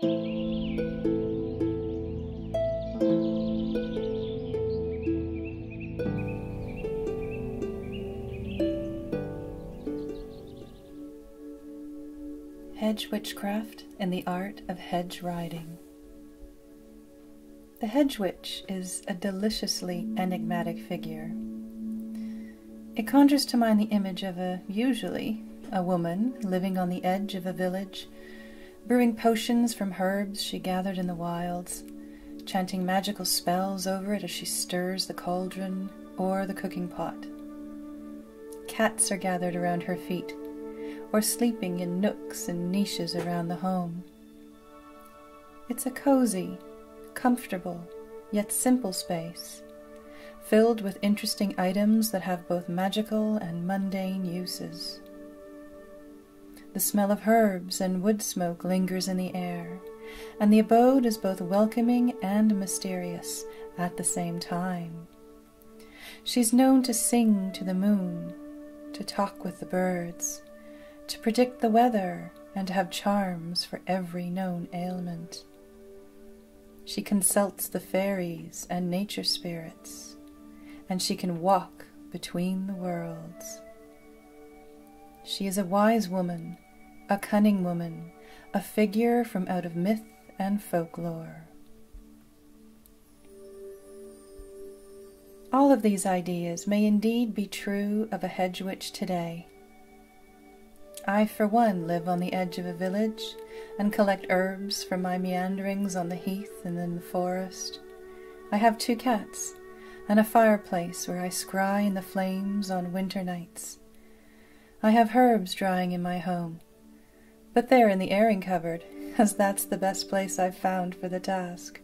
Hedge Witchcraft and the Art of Hedge Riding. The hedge witch is a deliciously enigmatic figure. It conjures to mind the image of usually a woman living on the edge of a village, brewing potions from herbs she gathered in the wilds, chanting magical spells over it as she stirs the cauldron or the cooking pot. Cats are gathered around her feet, or sleeping in nooks and niches around the home. It's a cozy, comfortable, yet simple space, filled with interesting items that have both magical and mundane uses. The smell of herbs and wood smoke lingers in the air, and the abode is both welcoming and mysterious at the same time. She's known to sing to the moon, to talk with the birds, to predict the weather, and to have charms for every known ailment. She consults the fairies and nature spirits, and she can walk between the worlds. She is a wise woman, a cunning woman, a figure from out of myth and folklore. All of these ideas may indeed be true of a hedge witch today. I, for one, live on the edge of a village and collect herbs from my meanderings on the heath and in the forest. I have 2 cats and a fireplace where I scry in the flames on winter nights. I have herbs drying in my home, but they're in the airing cupboard, as that's the best place I've found for the task.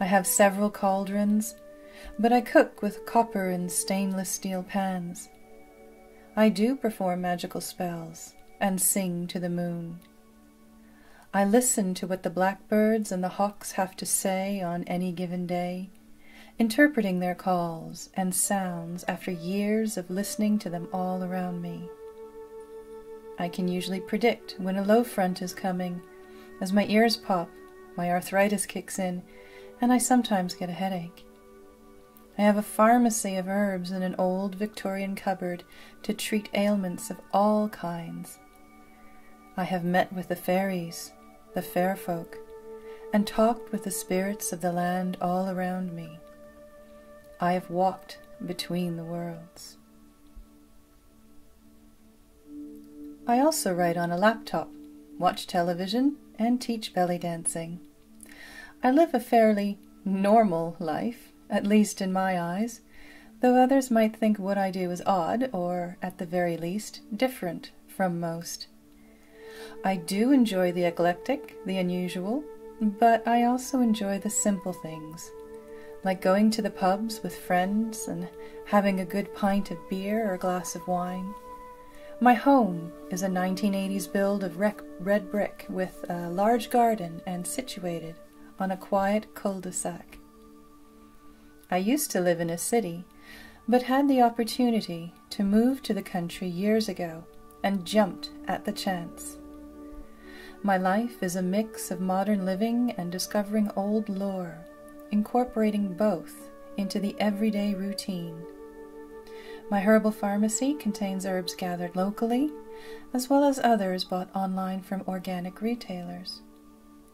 I have several cauldrons, but I cook with copper and stainless steel pans. I do perform magical spells and sing to the moon. I listen to what the blackbirds and the hawks have to say on any given day, interpreting their calls and sounds after years of listening to them all around me. I can usually predict when a low front is coming, as my ears pop, my arthritis kicks in, and I sometimes get a headache. I have a pharmacy of herbs in an old Victorian cupboard to treat ailments of all kinds. I have met with the fairies, the fair folk, and talked with the spirits of the land all around me. I have walked between the worlds. I also write on a laptop, watch television, and teach belly dancing. I live a fairly normal life, at least in my eyes, though others might think what I do is odd, or, at the very least, different from most. I do enjoy the eclectic, the unusual, but I also enjoy the simple things, like going to the pubs with friends and having a good pint of beer or a glass of wine. My home is a 1980s build of red brick with a large garden and situated on a quiet cul-de-sac. I used to live in a city, but had the opportunity to move to the country years ago and jumped at the chance. My life is a mix of modern living and discovering old lore, incorporating both into the everyday routine. My herbal pharmacy contains herbs gathered locally, as well as others bought online from organic retailers.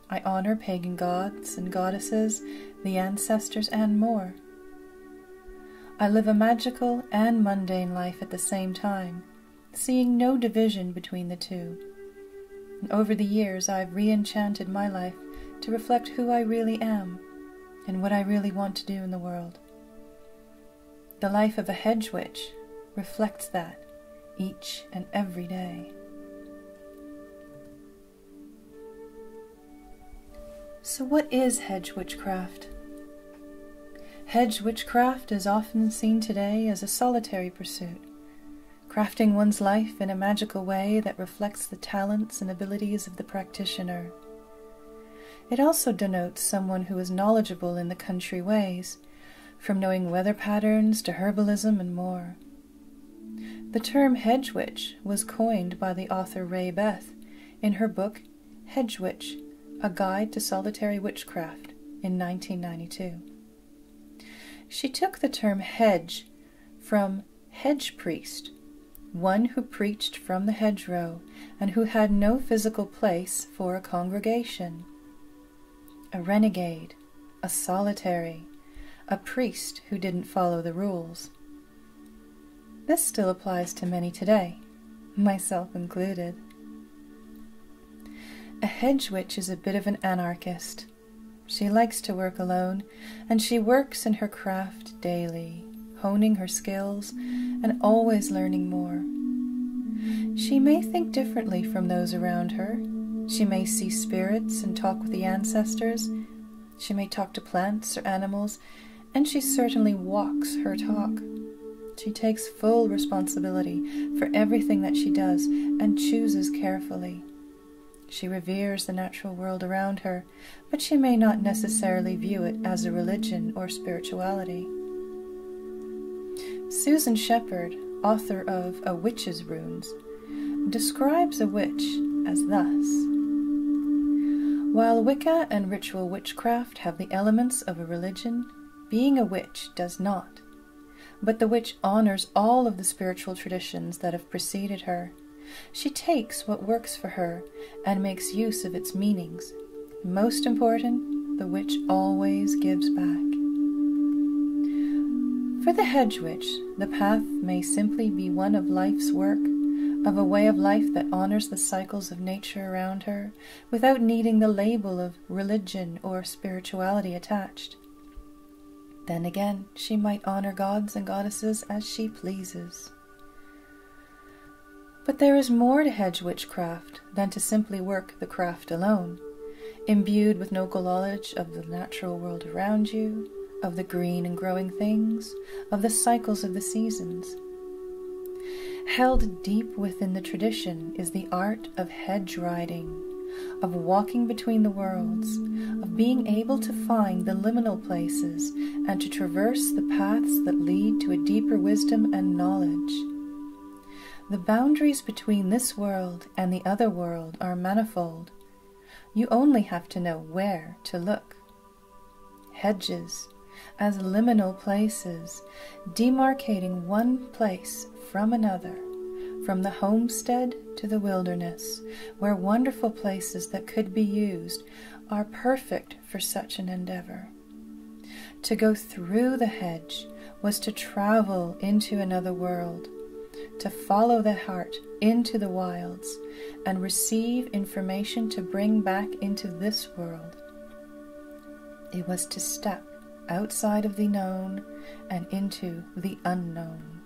I honor pagan gods and goddesses, the ancestors, and more. I live a magical and mundane life at the same time, seeing no division between the two. And over the years, I've re-enchanted my life to reflect who I really am and what I really want to do in the world. The life of a hedge witch reflects that each and every day. So what is hedge witchcraft? Hedge witchcraft is often seen today as a solitary pursuit, crafting one's life in a magical way that reflects the talents and abilities of the practitioner. It also denotes someone who is knowledgeable in the country ways, from knowing weather patterns to herbalism and more. The term hedge witch was coined by the author Ray Beth in her book Hedge Witch, A Guide to Solitary Witchcraft, in 1992. She took the term hedge from hedge priest, one who preached from the hedgerow and who had no physical place for a congregation. A renegade, a solitary, a priest who didn't follow the rules. This still applies to many today, myself included. A hedge witch is a bit of an anarchist. She likes to work alone, and she works in her craft daily, honing her skills and always learning more. She may think differently from those around her. She may see spirits and talk with the ancestors. She may talk to plants or animals, and she certainly walks her talk. She takes full responsibility for everything that she does and chooses carefully. She reveres the natural world around her, but she may not necessarily view it as a religion or spirituality. Susan Shepherd, author of A Witch's Runes, describes a witch as thus: while Wicca and ritual witchcraft have the elements of a religion, being a witch does not. But the witch honors all of the spiritual traditions that have preceded her. She takes what works for her and makes use of its meanings. Most important, the witch always gives back. For the hedge witch, the path may simply be one of life's work, of a way of life that honors the cycles of nature around her, without needing the label of religion or spirituality attached. Then again, she might honor gods and goddesses as she pleases. But there is more to hedge witchcraft than to simply work the craft alone. Imbued with local knowledge of the natural world around you, of the green and growing things, of the cycles of the seasons. Held deep within the tradition is the art of hedge riding, of walking between the worlds, of being able to find the liminal places and to traverse the paths that lead to a deeper wisdom and knowledge. The boundaries between this world and the other world are manifold. You only have to know where to look. Hedges, as liminal places, demarcating one place from another, from the homestead to the wilderness, where wonderful places that could be used are perfect for such an endeavor. To go through the hedge was to travel into another world, to follow the heart into the wilds and receive information to bring back into this world. It was to step outside of the known and into the unknown.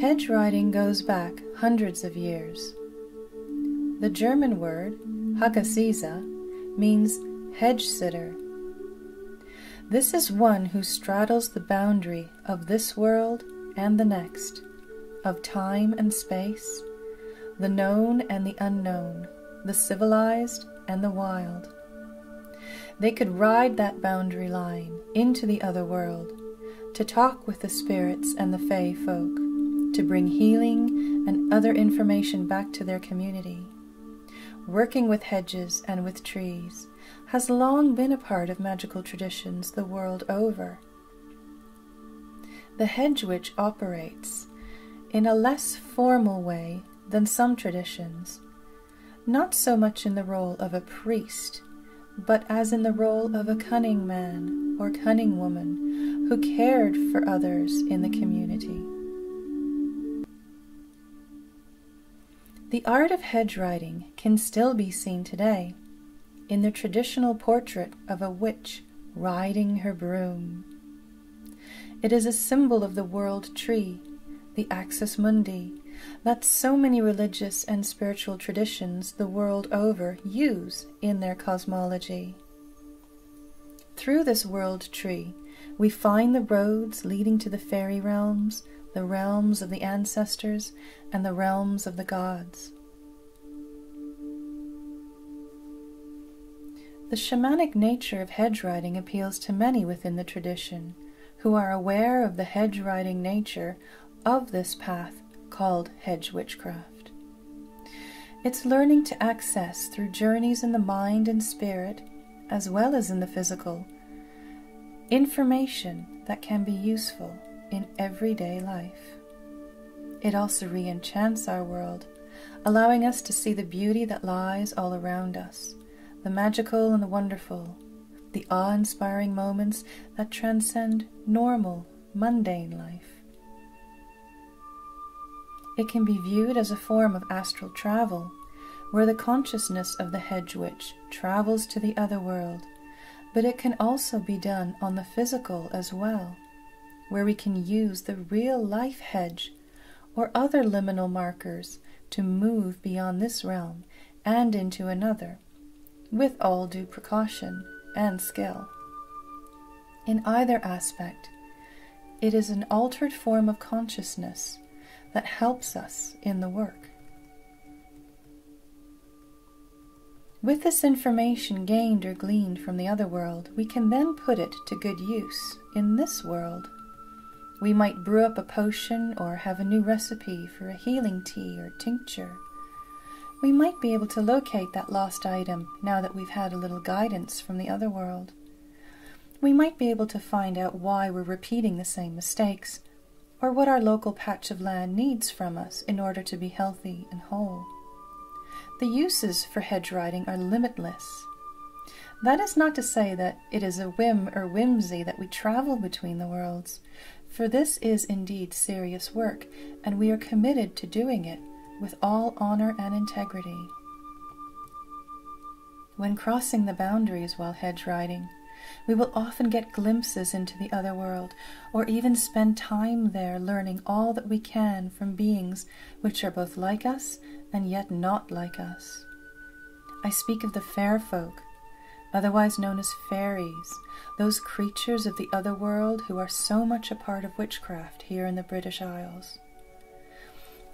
Hedge riding goes back hundreds of years. The German word Hakasiza means hedge-sitter. This is one who straddles the boundary of this world and the next, of time and space, the known and the unknown, the civilized and the wild. They could ride that boundary line into the other world, to talk with the spirits and the fae folk, to bring healing and other information back to their community. Working with hedges and with trees has long been a part of magical traditions the world over. The hedge witch operates in a less formal way than some traditions, not so much in the role of a priest, but as in the role of a cunning man or cunning woman who cared for others in the community. The art of hedge riding can still be seen today in the traditional portrait of a witch riding her broom. It is a symbol of the world tree, the axis mundi, that so many religious and spiritual traditions the world over use in their cosmology. Through this world tree, we find the roads leading to the fairy realms, the realms of the ancestors, and the realms of the gods. The shamanic nature of hedge riding appeals to many within the tradition, who are aware of the hedge riding nature of this path called hedge witchcraft. It's learning to access through journeys in the mind and spirit, as well as in the physical, information that can be useful in everyday life. It also re-enchants our world, allowing us to see the beauty that lies all around us, the magical and the wonderful, the awe-inspiring moments that transcend normal, mundane life. It can be viewed as a form of astral travel, where the consciousness of the hedge witch travels to the other world, but it can also be done on the physical as well, where we can use the real-life hedge or other liminal markers to move beyond this realm and into another, with all due precaution and skill. In either aspect, it is an altered form of consciousness that helps us in the work. With this information gained or gleaned from the other world, we can then put it to good use in this world. We might brew up a potion or have a new recipe for a healing tea or tincture. We might be able to locate that lost item now that we've had a little guidance from the other world. We might be able to find out why we're repeating the same mistakes, or what our local patch of land needs from us in order to be healthy and whole. The uses for hedge riding are limitless. That is not to say that it is a whim or whimsy that we travel between the worlds, for this is indeed serious work, and we are committed to doing it with all honor and integrity. When crossing the boundaries while hedge riding, we will often get glimpses into the other world, or even spend time there learning all that we can from beings which are both like us and yet not like us. I speak of the fair folk, otherwise known as fairies, those creatures of the other world who are so much a part of witchcraft here in the British Isles.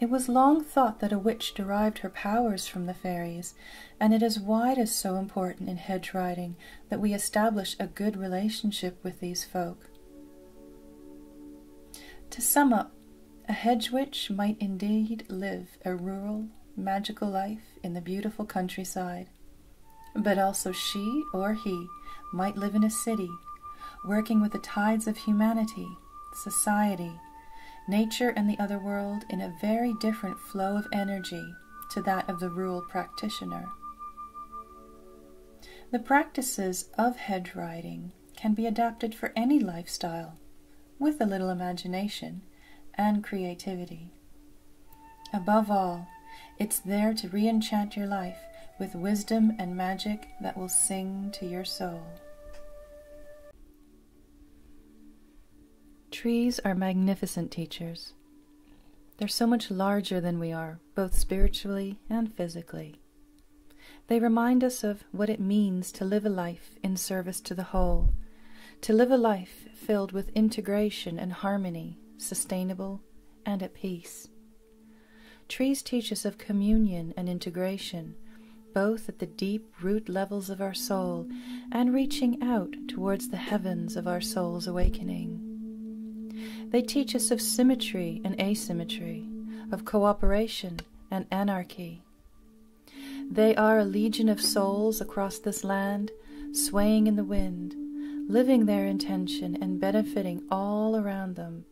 It was long thought that a witch derived her powers from the fairies, and it is why it is so important in hedge riding that we establish a good relationship with these folk. To sum up, a hedge witch might indeed live a rural, magical life in the beautiful countryside. But also she or he might live in a city, working with the tides of humanity, society, nature and the other world in a very different flow of energy to that of the rural practitioner. The practices of hedge riding can be adapted for any lifestyle, with a little imagination and creativity. Above all, it's there to re-enchant your life with wisdom and magic that will sing to your soul. Trees are magnificent teachers. They're so much larger than we are, both spiritually and physically. They remind us of what it means to live a life in service to the whole, to live a life filled with integration and harmony, sustainable and at peace. Trees teach us of communion and integration, both at the deep root levels of our soul and reaching out towards the heavens of our soul's awakening. They teach us of symmetry and asymmetry, of cooperation and anarchy. They are a legion of souls across this land, swaying in the wind, living their intention and benefiting all around them,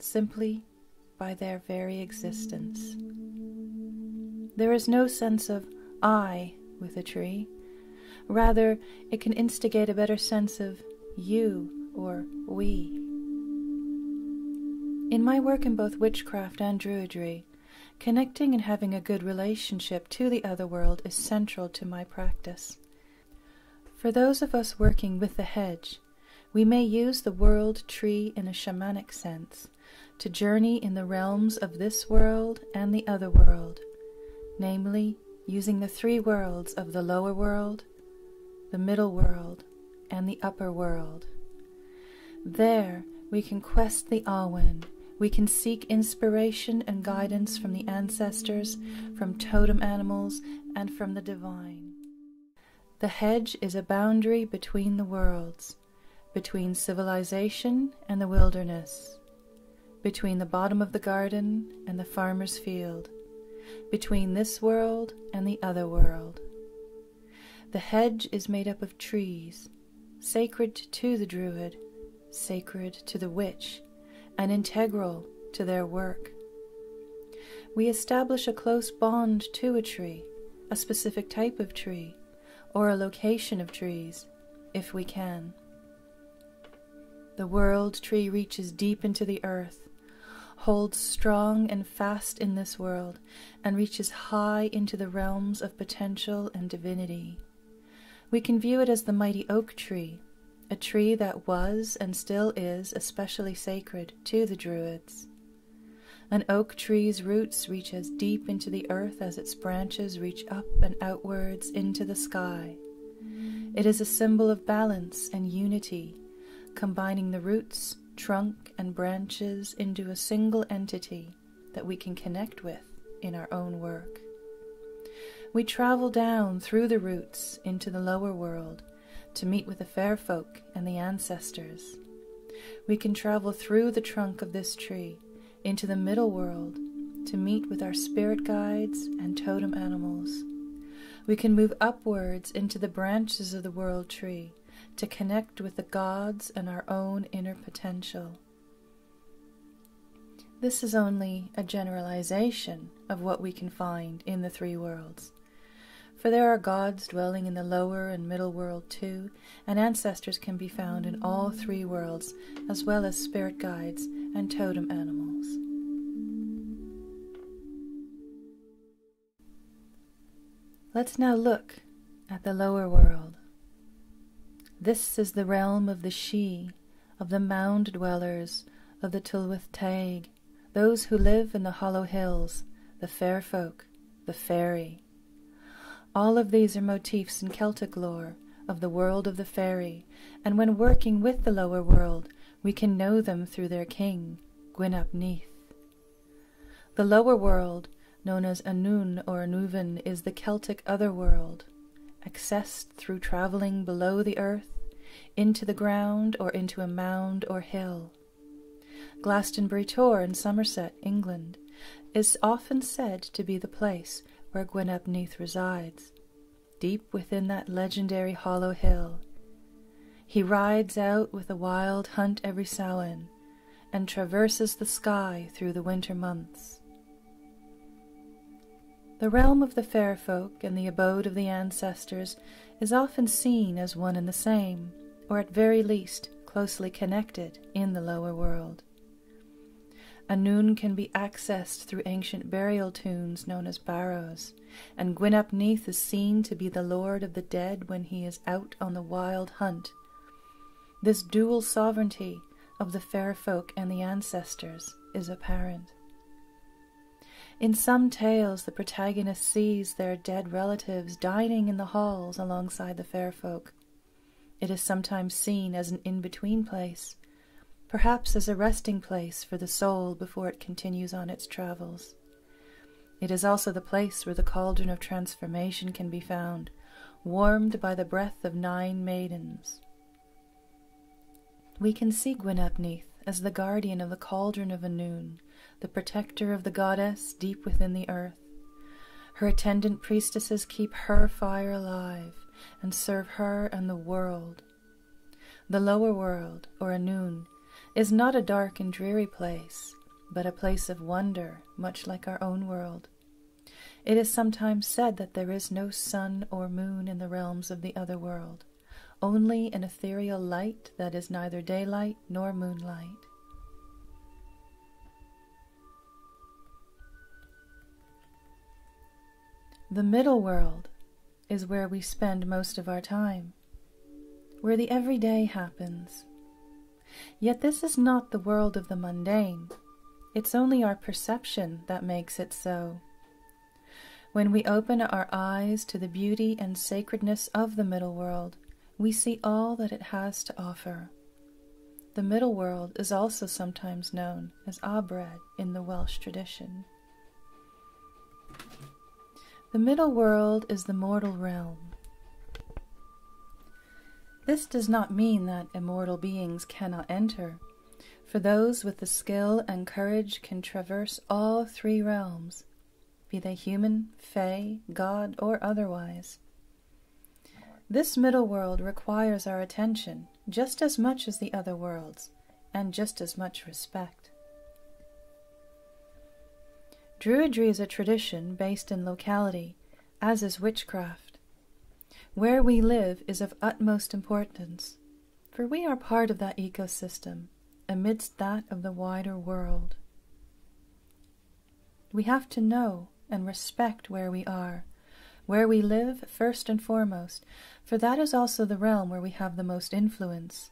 simply by their very existence. There is no sense of I with a tree. Rather, it can instigate a better sense of you or we. In my work in both witchcraft and druidry, connecting and having a good relationship to the other world is central to my practice. For those of us working with the hedge, we may use the world tree in a shamanic sense to journey in the realms of this world and the other world, namely, using the three worlds of the lower world, the middle world, and the upper world. There, we can quest the Awen. We can seek inspiration and guidance from the ancestors, from totem animals, and from the divine. The hedge is a boundary between the worlds, between civilization and the wilderness, between the bottom of the garden and the farmer's field, between this world and the other world. The hedge is made up of trees, sacred to the druid, sacred to the witch, and integral to their work. We establish a close bond to a tree, a specific type of tree, or a location of trees, if we can. The world tree reaches deep into the earth, holds strong and fast in this world, and reaches high into the realms of potential and divinity. We can view it as the mighty oak tree, a tree that was and still is especially sacred to the Druids. An oak tree's roots reach as deep into the earth as its branches reach up and outwards into the sky. It is a symbol of balance and unity, combining the roots, trunk, and branches into a single entity that we can connect with in our own work. We travel down through the roots into the lower world to meet with the fair folk and the ancestors. We can travel through the trunk of this tree into the middle world to meet with our spirit guides and totem animals. We can move upwards into the branches of the world tree to connect with the gods and our own inner potential. This is only a generalization of what we can find in the three worlds, for there are gods dwelling in the lower and middle world too, and ancestors can be found in all three worlds, as well as spirit guides and totem animals. Let's now look at the lower world. This is the realm of the Shi, of the mound dwellers, of the Tylwyth Teg, those who live in the hollow hills, the fair folk, the fairy. All of these are motifs in Celtic lore of the world of the fairy, and when working with the lower world, we can know them through their king, Gwyn ap Nudd. The lower world, known as Annwn or Anuven, is the Celtic otherworld, accessed through travelling below the earth, into the ground or into a mound or hill. Glastonbury Tor in Somerset, England, is often said to be the place where Gwyn ap Nudd resides, deep within that legendary hollow hill. He rides out with a wild hunt every Samhain, and traverses the sky through the winter months. The realm of the fair folk and the abode of the ancestors is often seen as one and the same, or at very least closely connected in the lower world. Annwn can be accessed through ancient burial tombs known as barrows, and Gwyn ap Nudd is seen to be the lord of the dead when he is out on the wild hunt. This dual sovereignty of the fair folk and the ancestors is apparent. In some tales, the protagonist sees their dead relatives dining in the halls alongside the fair folk. It is sometimes seen as an in-between place, perhaps as a resting place for the soul before it continues on its travels. It is also the place where the cauldron of transformation can be found, warmed by the breath of 9 maidens. We can see Gwyn ap Nudd as the guardian of the cauldron of Annwn, the protector of the goddess deep within the earth. Her attendant priestesses keep her fire alive and serve her and the world. The lower world, or Annwn, is not a dark and dreary place, but a place of wonder, much like our own world. It is sometimes said that there is no sun or moon in the realms of the other world, only an ethereal light that is neither daylight nor moonlight. The middle world is where we spend most of our time, where the everyday happens. Yet this is not the world of the mundane. It's only our perception that makes it so. When we open our eyes to the beauty and sacredness of the middle world, we see all that it has to offer. The middle world is also sometimes known as Abred in the Welsh tradition. The middle world is the mortal realm. This does not mean that immortal beings cannot enter, for those with the skill and courage can traverse all 3 realms. be they human, fae, god, or otherwise. This middle world requires our attention just as much as the other worlds, and just as much respect. Druidry is a tradition based in locality, as is witchcraft. Where we live is of utmost importance, for we are part of that ecosystem, amidst that of the wider world. We have to know and respect where we are, where we live first and foremost, for that is also the realm where we have the most influence.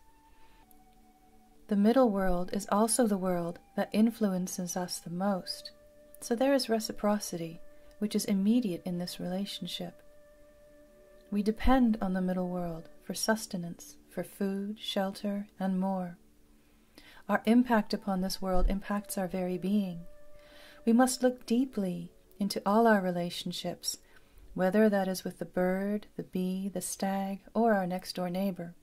The middle world is also the world that influences us the most, so there is reciprocity, which is immediate in this relationship. We depend on the middle world for sustenance, for food, shelter, and more. Our impact upon this world impacts our very being. We must look deeply into all our relationships, whether that is with the bird, the bee, the stag, or our next-door neighbor.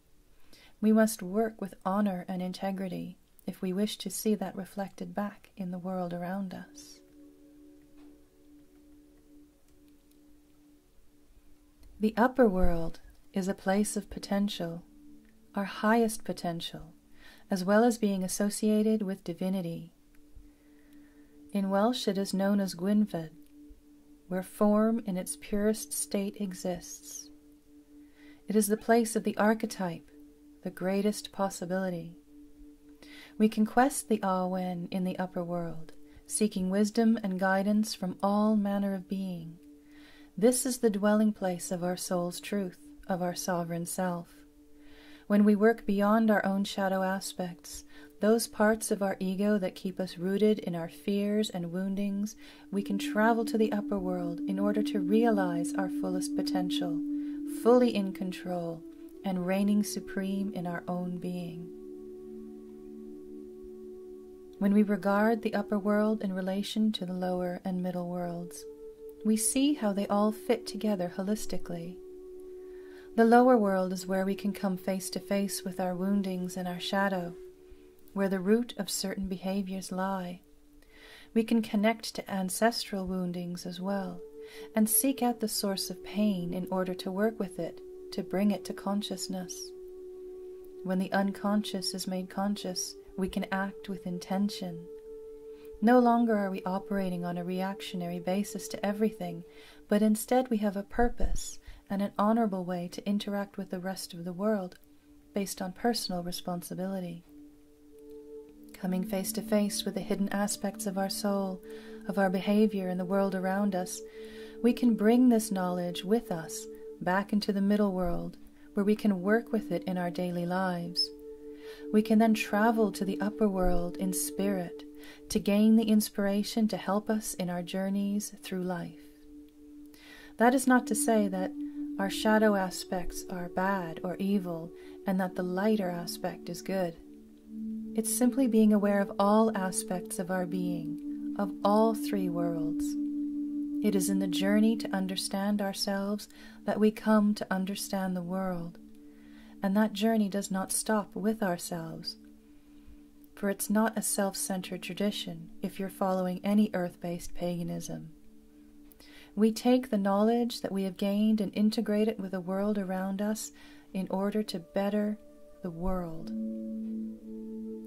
We must work with honor and integrity if we wish to see that reflected back in the world around us. The upper world is a place of potential, our highest potential, as well as being associated with divinity. In Welsh it is known as Gwynfyd, where form in its purest state exists. It is the place of the archetype, the greatest possibility. We can quest the Awen in the upper world, seeking wisdom and guidance from all manner of being. This is the dwelling place of our soul's truth, of our sovereign self. When we work beyond our own shadow aspects, those parts of our ego that keep us rooted in our fears and woundings, we can travel to the upper world in order to realize our fullest potential, fully in control, and reigning supreme in our own being. When we regard the upper world in relation to the lower and middle worlds, we see how they all fit together holistically. The lower world is where we can come face to face with our woundings and our shadow, where the root of certain behaviors lie. We can connect to ancestral woundings as well, and seek out the source of pain in order to work with it, to bring it to consciousness. When the unconscious is made conscious, we can act with intention. No longer are we operating on a reactionary basis to everything, but instead we have a purpose and an honorable way to interact with the rest of the world, based on personal responsibility. Coming face to face with the hidden aspects of our soul, of our behavior and the world around us, we can bring this knowledge with us back into the middle world, where we can work with it in our daily lives. We can then travel to the upper world in spirit to gain the inspiration to help us in our journeys through life. That is not to say that our shadow aspects are bad or evil, and that the lighter aspect is good. It's simply being aware of all aspects of our being, of all three worlds. It is in the journey to understand ourselves that we come to understand the world, and that journey does not stop with ourselves, for it's not a self-centered tradition if you're following any earth-based paganism. We take the knowledge that we have gained and integrate it with the world around us in order to better the world.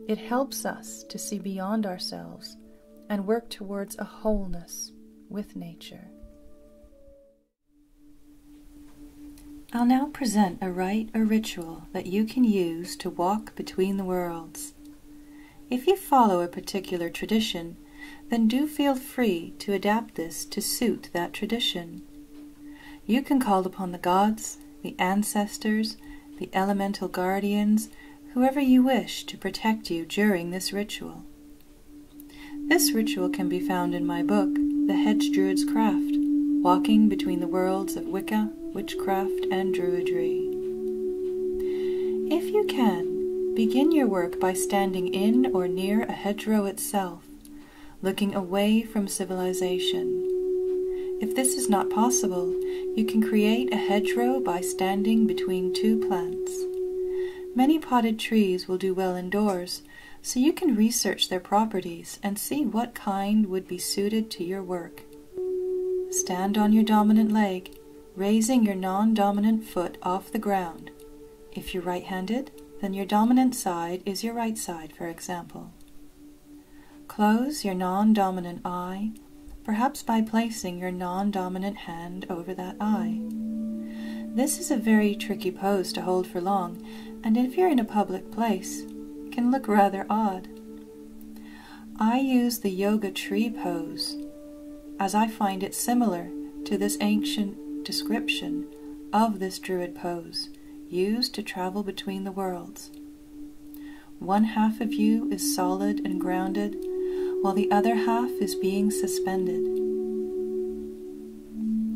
It helps us to see beyond ourselves and work towards a wholeness with nature. I'll now present a rite or ritual that you can use to walk between the worlds. If you follow a particular tradition, then do feel free to adapt this to suit that tradition. You can call upon the gods, the ancestors, the elemental guardians, whoever you wish to protect you during this ritual. This ritual can be found in my book, The Hedge Druid's Craft, Walking Between the Worlds of Wicca, Witchcraft, and Druidry. If you can, begin your work by standing in or near a hedgerow itself, looking away from civilization. If this is not possible, you can create a hedgerow by standing between two plants. Many potted trees will do well indoors, so you can research their properties and see what kind would be suited to your work. Stand on your dominant leg, raising your non-dominant foot off the ground. If you're right-handed, then your dominant side is your right side, for example. Close your non-dominant eye, perhaps by placing your non-dominant hand over that eye. This is a very tricky pose to hold for long, and if you're in a public place, can look rather odd. I use the yoga tree pose, as I find it similar to this ancient description of this druid pose, used to travel between the worlds. One half of you is solid and grounded, while the other half is being suspended.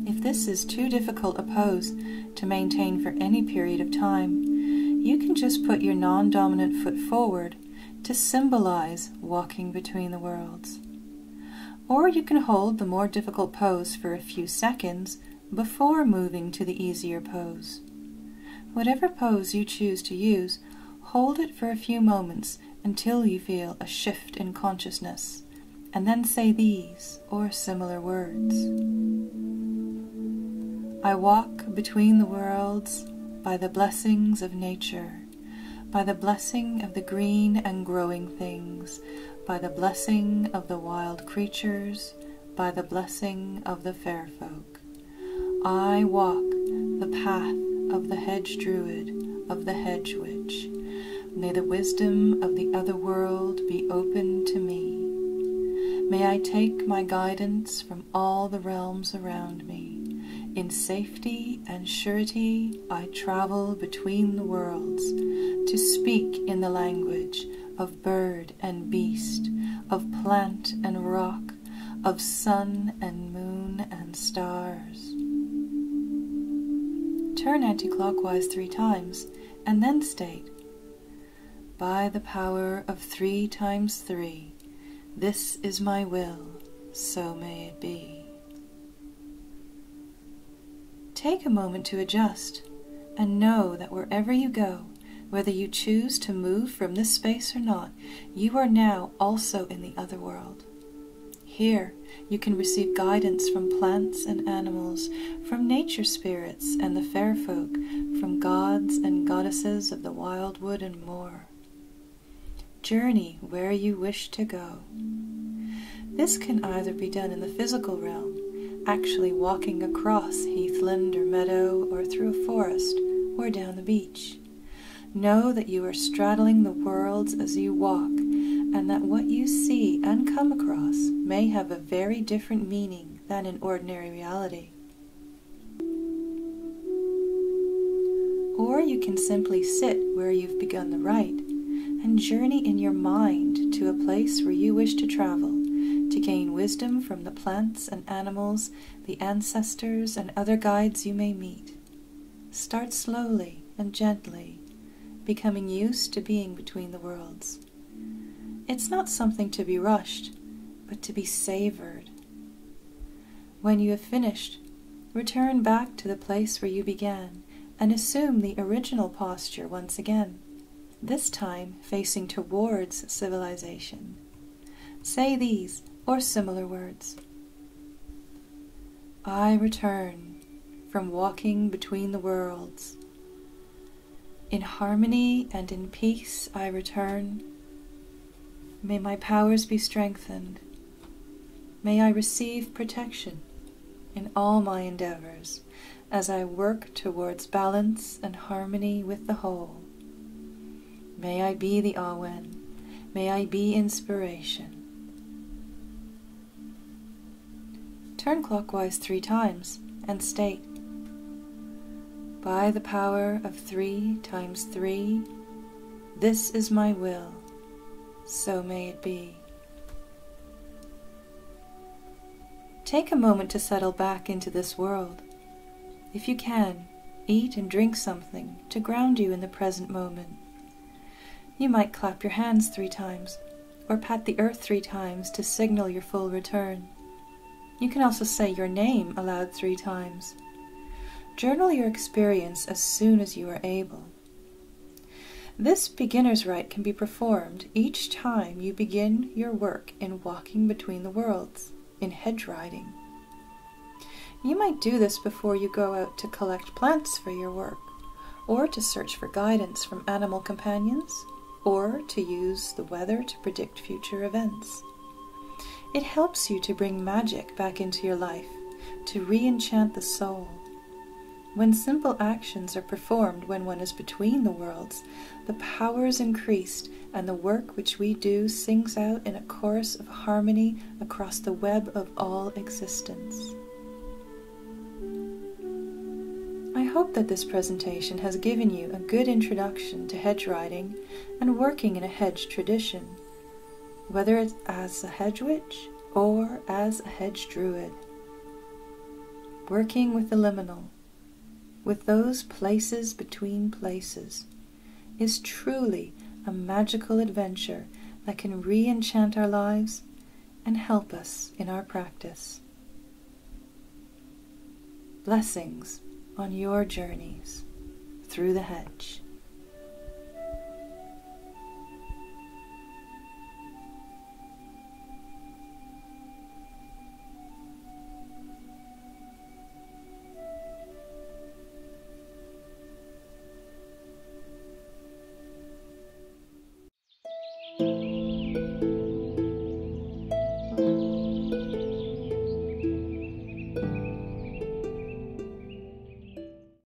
If this is too difficult a pose to maintain for any period of time, you can just put your non-dominant foot forward to symbolize walking between the worlds. Or you can hold the more difficult pose for a few seconds before moving to the easier pose. Whatever pose you choose to use, hold it for a few moments until you feel a shift in consciousness, and then say these or similar words. I walk between the worlds by the blessings of nature, by the blessing of the green and growing things, by the blessing of the wild creatures, by the blessing of the fair folk. I walk the path of the hedge druid, of the hedge witch. May the wisdom of the other world be open to me. May I take my guidance from all the realms around me. In safety and surety I travel between the worlds, to speak in the language of bird and beast, of plant and rock, of sun and moon and stars. Turn anti-clockwise 3 times, and then state, by the power of 3 times 3, this is my will, so may it be. Take a moment to adjust, and know that wherever you go, whether you choose to move from this space or not, you are now also in the other world. Here, you can receive guidance from plants and animals, from nature spirits and the fair folk, from gods and goddesses of the wild wood and more. Journey where you wish to go. This can either be done in the physical realm, actually walking across heathland or meadow or through a forest or down the beach. Know that you are straddling the worlds as you walk, and that what you see and come across may have a very different meaning than in ordinary reality. Or you can simply sit where you've begun the rite, and journey in your mind to a place where you wish to travel, to gain wisdom from the plants and animals, the ancestors and other guides you may meet. Start slowly and gently, becoming used to being between the worlds. It's not something to be rushed, but to be savored. When you have finished, return back to the place where you began and assume the original posture once again, this time facing towards civilization. Say these or similar words. I return from walking between the worlds. In harmony and in peace I return. May my powers be strengthened. May I receive protection in all my endeavors as I work towards balance and harmony with the whole. May I be the Awen. May I be inspiration. Turn clockwise 3 times and state, by the power of 3 times 3, this is my will, so may it be. Take a moment to settle back into this world. If you can, eat and drink something to ground you in the present moment. You might clap your hands 3 times, or pat the earth 3 times to signal your full return. You can also say your name aloud 3 times. Journal your experience as soon as you are able. This beginner's rite can be performed each time you begin your work in walking between the worlds, in hedge riding. You might do this before you go out to collect plants for your work, or to search for guidance from animal companions, or to use the weather to predict future events. It helps you to bring magic back into your life, to re-enchant the soul. When simple actions are performed when one is between the worlds, the power is increased, and the work which we do sings out in a chorus of harmony across the web of all existence. I hope that this presentation has given you a good introduction to hedge riding and working in a hedge tradition, whether it's as a hedge witch or as a hedge druid. Working with the liminal, with those places between places, is truly a magical adventure that can re-enchant our lives and help us in our practice. Blessings on your journeys through the hedge.